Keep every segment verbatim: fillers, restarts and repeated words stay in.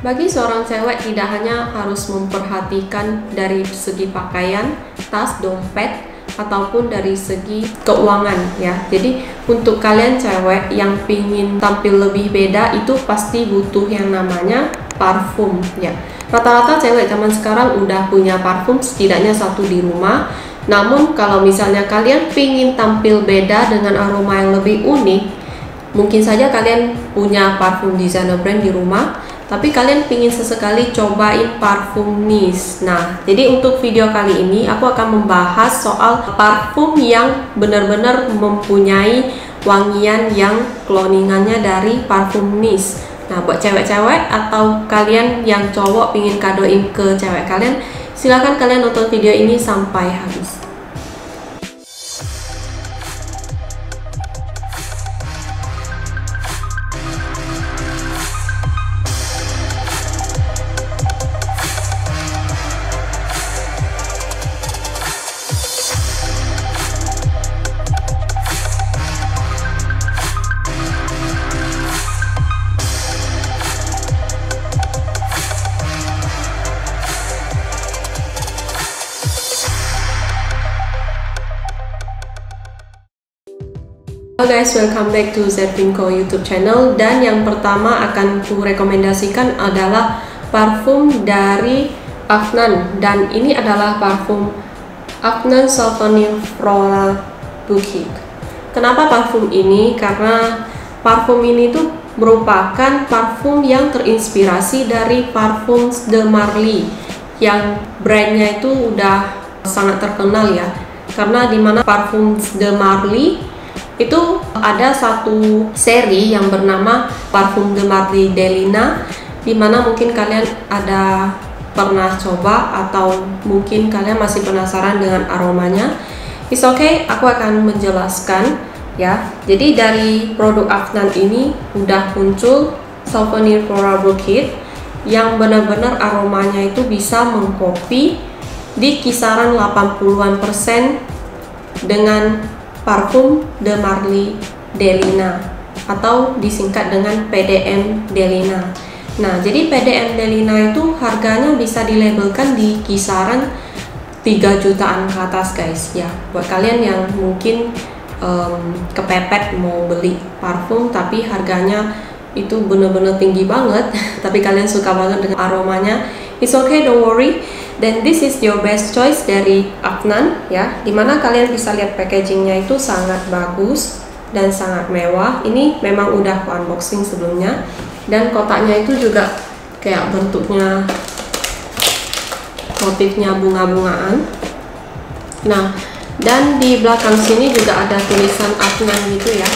Bagi seorang cewek tidak hanya harus memperhatikan dari segi pakaian, tas, dompet, ataupun dari segi keuangan ya. Jadi untuk kalian cewek yang pingin tampil lebih beda itu pasti butuh yang namanya parfum ya. Rata-rata cewek zaman sekarang udah punya parfum setidaknya satu di rumah. Namun kalau misalnya kalian pingin tampil beda dengan aroma yang lebih unik, mungkin saja kalian punya parfum designer brand di rumah, tapi kalian pingin sesekali cobain parfum niche. Nah, jadi untuk video kali ini aku akan membahas soal parfum yang benar-benar mempunyai wangian yang cloningannya dari parfum niche. Nah, buat cewek-cewek atau kalian yang cowok pingin kadoin ke cewek kalian, silakan kalian nonton video ini sampai habis. Halo guys, welcome back to Zervinco YouTube channel. Dan yang pertama akan ku rekomendasikan adalah parfum dari Afnan, dan ini adalah parfum Afnan Souvenir Floral Bouquet. Kenapa parfum ini? Karena parfum ini tuh merupakan parfum yang terinspirasi dari Parfums de Marly yang brandnya itu udah sangat terkenal ya, karena dimana Parfums de Marly itu ada satu seri yang bernama Parfums de Marly Delina, dimana mungkin kalian ada pernah coba atau mungkin kalian masih penasaran dengan aromanya. It's okay, aku akan menjelaskan ya. Jadi dari produk Afnan ini udah muncul Souvenir Floral Bouquet yang benar-benar aromanya itu bisa mengkopi di kisaran delapan puluhan persen dengan Parfums de Marly Delina atau disingkat dengan P D M Delina. Nah, jadi P D M Delina itu harganya bisa dilabelkan di kisaran tiga jutaan ke atas guys ya. Buat kalian yang mungkin um, kepepet mau beli parfum tapi harganya itu bener-bener tinggi banget, tapi kalian suka banget dengan aromanya, it's okay, don't worry. Dan this is your best choice dari Afnan ya, dimana kalian bisa lihat packagingnya itu sangat bagus dan sangat mewah. Ini memang udah aku unboxing sebelumnya, dan kotaknya itu juga kayak bentuknya motifnya bunga-bungaan. Nah, dan di belakang sini juga ada tulisan Afnan gitu ya.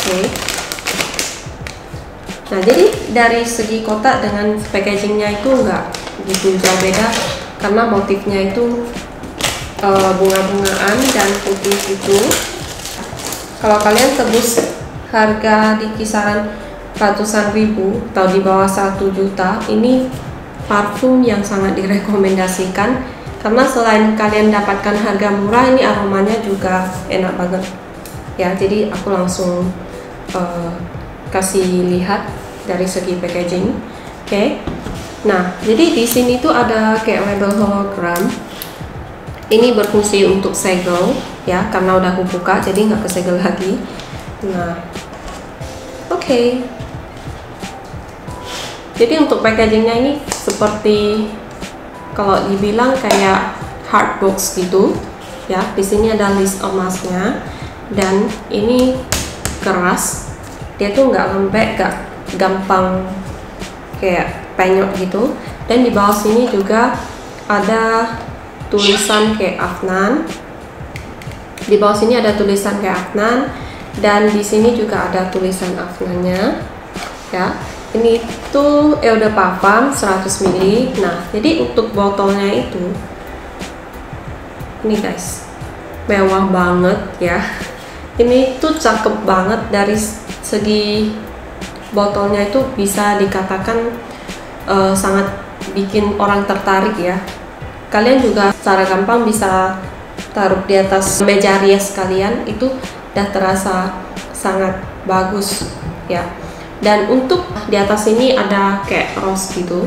Oke. Okay. Nah, jadi dari segi kotak dengan packagingnya itu nggak gitu jauh beda, karena motifnya itu e, bunga-bungaan dan putih gitu. Kalau kalian tebus harga di kisaran ratusan ribu atau di bawah satu juta, ini parfum yang sangat direkomendasikan, karena selain kalian dapatkan harga murah, ini aromanya juga enak banget ya. Jadi aku langsung e, kasih lihat dari segi packaging. Oke. Okay. Nah, jadi di sini tuh ada kayak label hologram. Ini berfungsi untuk segel ya, karena udah aku buka jadi nggak kesegel lagi. Nah. Oke. Okay. Jadi untuk packagingnya ini seperti kalau dibilang kayak hard box gitu ya. Di sini ada list emasnya, dan ini keras. Dia tuh nggak lembek, nggak gampang kayak penyok gitu. Dan di bawah sini juga ada tulisan kayak Afnan. Di bawah sini ada tulisan kayak Afnan, dan di sini juga ada tulisan Afnannya ya. Ini tuh eau de parfum seratus mililiter. Nah, jadi untuk botolnya itu ini guys, mewah banget ya. Ini tuh cakep banget dari segi botolnya, itu bisa dikatakan uh, sangat bikin orang tertarik ya. Kalian juga secara gampang bisa taruh di atas meja rias kalian, itu udah terasa sangat bagus ya. Dan untuk di atas ini ada kayak rose gitu.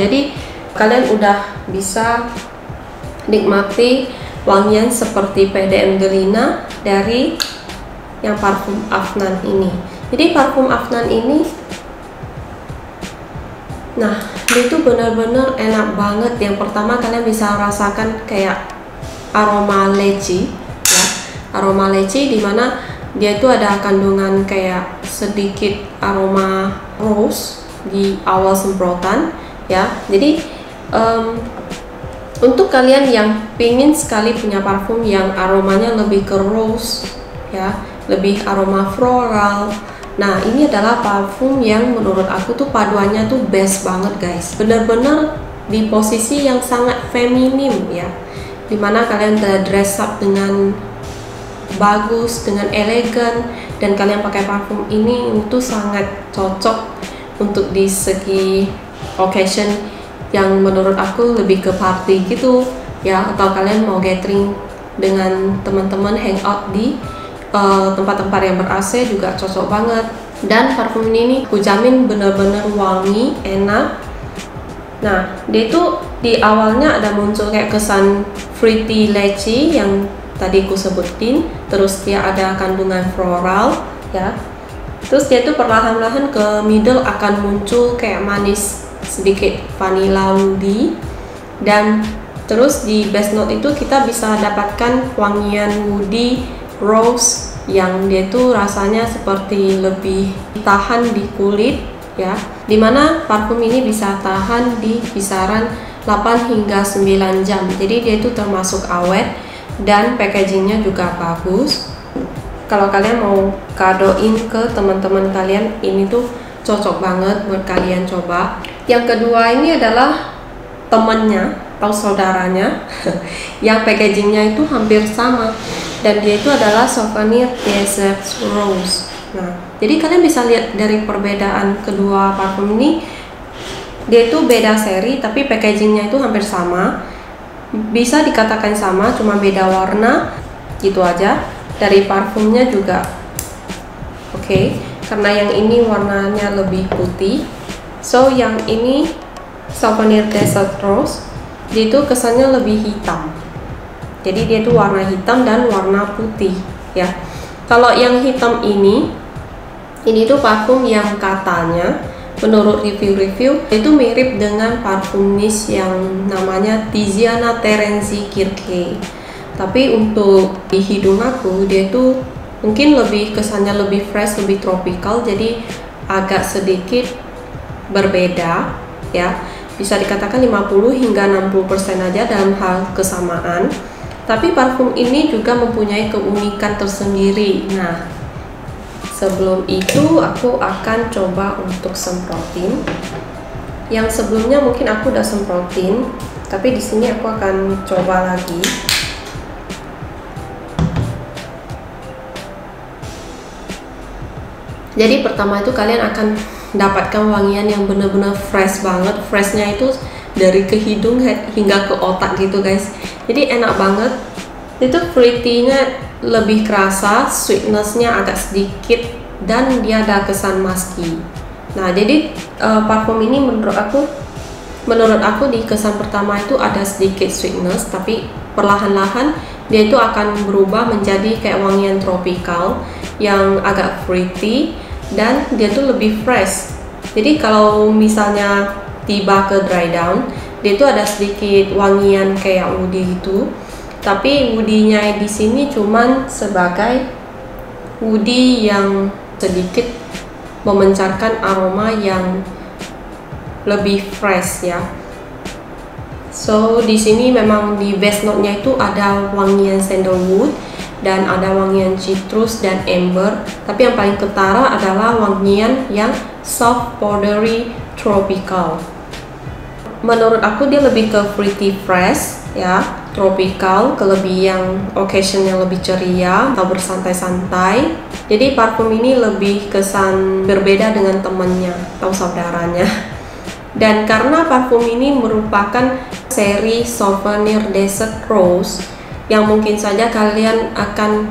Jadi kalian udah bisa nikmati wangian seperti P D M Delina dari yang parfum Afnan ini. Jadi parfum Afnan ini, nah itu benar-benar enak banget. Yang pertama kalian bisa rasakan kayak aroma leci, ya. Aroma leci dimana dia itu ada kandungan kayak sedikit aroma rose di awal semprotan, ya. Jadi um, untuk kalian yang pingin sekali punya parfum yang aromanya lebih ke rose, ya, lebih aroma floral. Nah, ini adalah parfum yang menurut aku tuh paduannya tuh best banget, guys. Bener-bener di posisi yang sangat feminim, ya. Dimana kalian udah dress up dengan bagus, dengan elegan, dan kalian pakai parfum ini itu sangat cocok untuk di segi occasion yang menurut aku lebih ke party gitu, ya, atau kalian mau gathering dengan teman-teman, hangout di tempat-tempat uh, yang ber A C juga cocok banget. Dan parfum ini aku jamin bener-bener wangi, enak. Nah, dia itu di awalnya ada muncul kayak kesan fruity leci yang tadi aku sebutin, terus dia ada kandungan floral, ya, terus dia itu perlahan-lahan ke middle akan muncul kayak manis sedikit vanilla woody, dan terus di base note itu kita bisa dapatkan wangian woody rose yang dia itu rasanya seperti lebih tahan di kulit, ya, dimana parfum ini bisa tahan di kisaran delapan hingga sembilan jam. Jadi dia itu termasuk awet dan packagingnya juga bagus. Kalau kalian mau kadoin ke teman-teman kalian, ini tuh cocok banget buat kalian coba. Yang kedua ini adalah temennya atau saudaranya yang packagingnya itu hampir sama, dan dia itu adalah Souvenir Desert Rose. Nah, jadi kalian bisa lihat dari perbedaan kedua parfum ini, dia itu beda seri tapi packagingnya itu hampir sama, bisa dikatakan sama, cuma beda warna gitu aja. Dari parfumnya juga oke, okay. Karena yang ini warnanya lebih putih, so yang ini Souvenir Desert Rose dia itu kesannya lebih hitam, jadi dia itu warna hitam dan warna putih, ya. Kalau yang hitam ini ini tuh parfum yang katanya menurut review-review itu mirip dengan parfumis yang namanya Tiziana Terenzi Kirke, tapi untuk di hidung aku dia itu mungkin lebih kesannya lebih fresh, lebih tropical, jadi agak sedikit berbeda, ya, bisa dikatakan lima puluh hingga enam puluh persen aja dalam hal kesamaan. Tapi parfum ini juga mempunyai keunikan tersendiri. Nah, sebelum itu aku akan coba untuk semprotin. Yang sebelumnya mungkin aku udah semprotin, tapi di sini aku akan coba lagi. Jadi pertama itu kalian akan dapatkan wangian yang benar-benar fresh banget. Freshnya itu dari ke hidung hingga ke otak gitu, guys. Jadi enak banget. Itu fruity-nya lebih kerasa, sweetness-nya agak sedikit, dan dia ada kesan musky. Nah, jadi uh, parfum ini menurut aku menurut aku di kesan pertama itu ada sedikit sweetness, tapi perlahan-lahan dia itu akan berubah menjadi kayak wangian tropical yang agak fruity, dan dia tuh lebih fresh. Jadi kalau misalnya tiba ke dry down, dia tuh ada sedikit wangian kayak woody gitu, tapi woody-nya di sini cuman sebagai woody yang sedikit memancarkan aroma yang lebih fresh, ya. So di sini memang di base note-nya itu ada wangian sandalwood, dan ada wangian citrus dan amber, tapi yang paling ketara adalah wangian yang soft, powdery, tropical. Menurut aku dia lebih ke pretty fresh, ya, tropical, kelebih yang occasion yang lebih ceria atau bersantai-santai. Jadi parfum ini lebih kesan berbeda dengan temannya atau saudaranya. Dan karena parfum ini merupakan seri Souvenir Desert Rose, yang mungkin saja kalian akan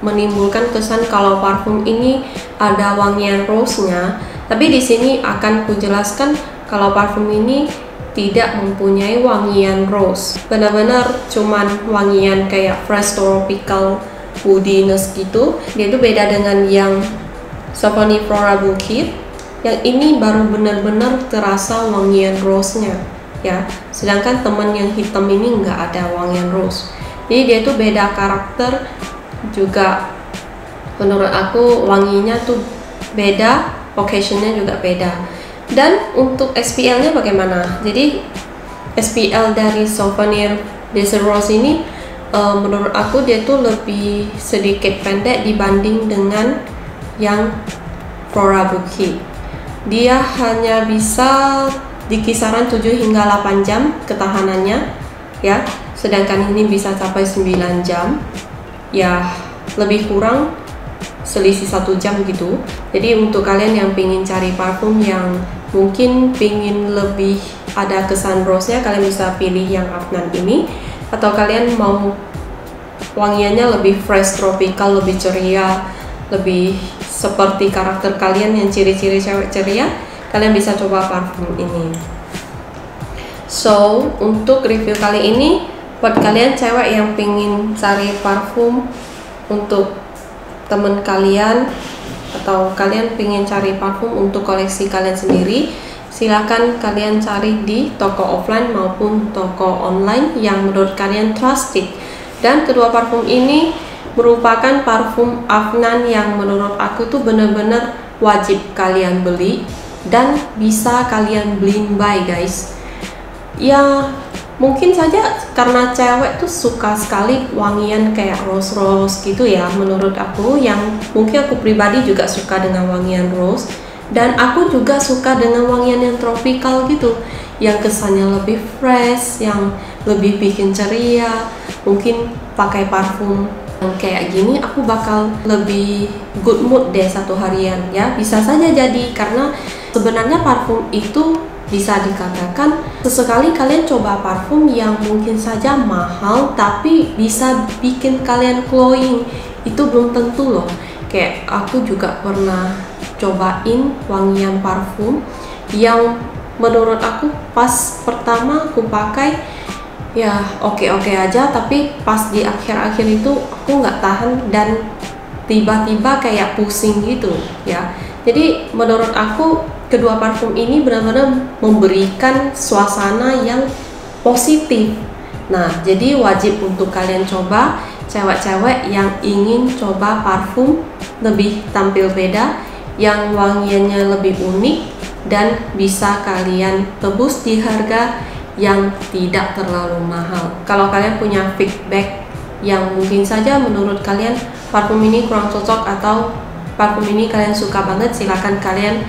menimbulkan kesan kalau parfum ini ada wangian rose-nya, tapi di sini akan kujelaskan kalau parfum ini tidak mempunyai wangian rose, benar-benar cuman wangian kayak fresh tropical woodiness gitu. Dia itu beda dengan yang Souvenir Flora Bouquet, yang ini baru benar-benar terasa wangian rose-nya ya, sedangkan teman yang hitam ini nggak ada wangian rose. Jadi dia itu beda karakter juga, menurut aku wanginya tuh beda, occasionnya juga beda. Dan untuk S P L nya bagaimana? Jadi S P L dari Souvenir Desert Rose ini uh, menurut aku dia tuh lebih sedikit pendek dibanding dengan yang Flora Bouquet. Dia hanya bisa di kisaran tujuh hingga delapan jam ketahanannya ya, sedangkan ini bisa sampai sembilan jam ya, lebih kurang selisih satu jam gitu. Jadi untuk kalian yang pingin cari parfum yang mungkin pingin lebih ada kesan rose nya, kalian bisa pilih yang Afnan ini, atau kalian mau wangiannya lebih fresh tropical, lebih ceria, lebih seperti karakter kalian yang ciri-ciri cewek ceria, kalian bisa coba parfum ini. So untuk review kali ini, buat kalian cewek yang pingin cari parfum untuk temen kalian, atau kalian pingin cari parfum untuk koleksi kalian sendiri, silahkan kalian cari di toko offline maupun toko online yang menurut kalian trusted. Dan kedua parfum ini merupakan parfum Afnan yang menurut aku tuh bener-bener wajib kalian beli, dan bisa kalian blind buy guys ya. Mungkin saja karena cewek tuh suka sekali wangian kayak rose rose gitu ya, menurut aku, yang mungkin aku pribadi juga suka dengan wangian rose, dan aku juga suka dengan wangian yang tropical gitu, yang kesannya lebih fresh, yang lebih bikin ceria. Mungkin pakai parfum kayak gini aku bakal lebih good mood deh satu harian ya, bisa saja jadi. Karena sebenarnya parfum itu bisa dikatakan sesekali kalian coba parfum yang mungkin saja mahal tapi bisa bikin kalian glowing, itu belum tentu loh. Kayak aku juga pernah cobain wangian parfum yang menurut aku pas pertama aku pakai ya oke-oke aja, tapi pas di akhir-akhir itu aku nggak tahan dan tiba-tiba kayak pusing gitu ya. Jadi menurut aku kedua parfum ini benar-benar memberikan suasana yang positif. Nah, jadi wajib untuk kalian coba, cewek-cewek yang ingin coba parfum lebih tampil beda, yang wangiannya lebih unik, dan bisa kalian tebus di harga yang tidak terlalu mahal. Kalau kalian punya feedback yang mungkin saja menurut kalian parfum ini kurang cocok, atau parfum ini kalian suka banget, silahkan kalian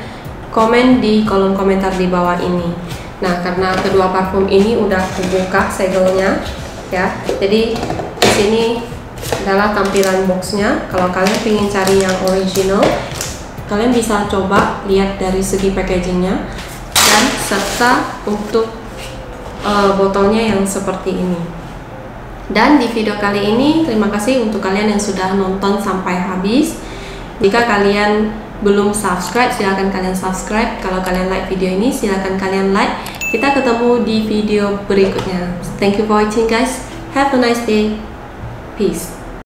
komen di kolom komentar di bawah ini. Nah, karena kedua parfum ini udah dibuka segelnya ya, jadi di sini adalah tampilan boxnya. Kalau kalian ingin cari yang original, kalian bisa coba lihat dari segi packagingnya, dan serta untuk uh, botolnya yang seperti ini. Dan di video kali ini, terima kasih untuk kalian yang sudah nonton sampai habis. Jika kalian belum subscribe, silahkan kalian subscribe. Kalau kalian like video ini, silahkan kalian like. Kita ketemu di video berikutnya. Thank you for watching guys, have a nice day, peace.